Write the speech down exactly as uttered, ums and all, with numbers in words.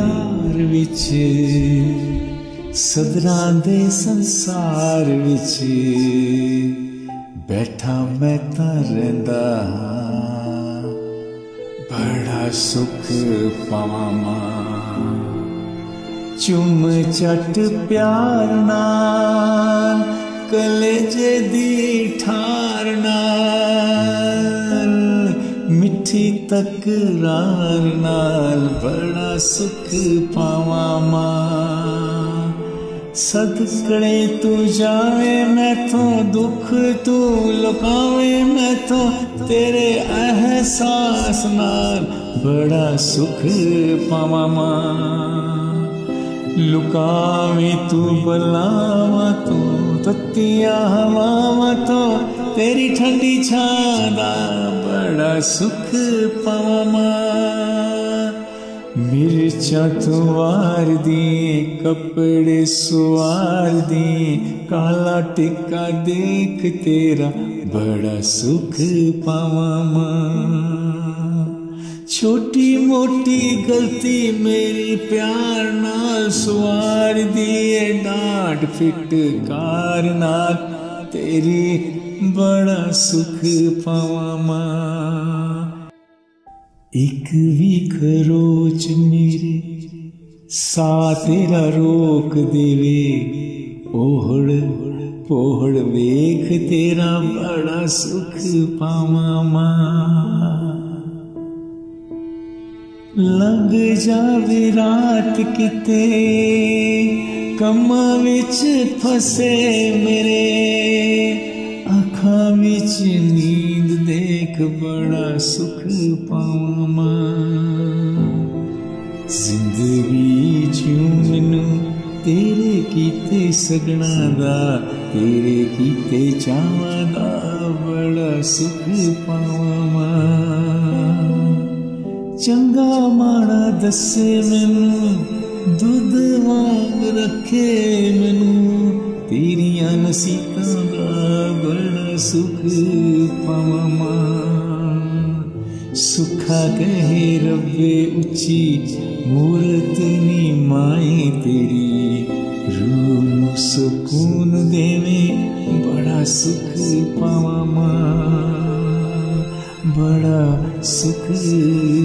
प्यार विच सदना दे संसार विच बैठा मैं तां रहिंदा हां बड़ा सुख पावां मां चुम चट प्यार नाल कलेजे दी ठार नाल मिठी तकरार नाल बड़ा सुख पावां मां सदकड़े तू जावे मैथों दुख तू लुकावे मैथों तेरे एहसास नाल बड़ा सुख पावां मां लुकावे तू बलावा तो तत्तिया हवावा तो तेरी ठंडी छादा बड़ा सुख पावां मां मिर्चा तुवार दिए कपड़े सुवार दिए काला टिक्का देख तेरा बड़ा सुख पावां मां छोटी मोटी गलती मेरी प्यार नाल सवार दिए डांट फिटकार नाल तेरी बड़ा सुख पावां मां एक भी खरोच मेरे सा तेरा रोक देवे ओहड़ पोहड़ वेख तेरा बड़ा सुख पावां मां लंघ जावे रात किते कम विच फसे मेरे आँखां विच नींद देख बड़ा सुख पावां मां जिंदगी जिऊं मैनू तेरे कीते सगना दा तेरे कीते चावां दा बड़ा सुख पावां मां चंगा माड़ा दसे मैनू दुध वांग रखे मैनू तेरिया नसीतां दा बड़ा सुख पावां मां सुखा कहे रब्बे उची मूरत नी माए तेरी रूह नू सुकून देवे बड़ा सुख पावां मां बड़ा सुख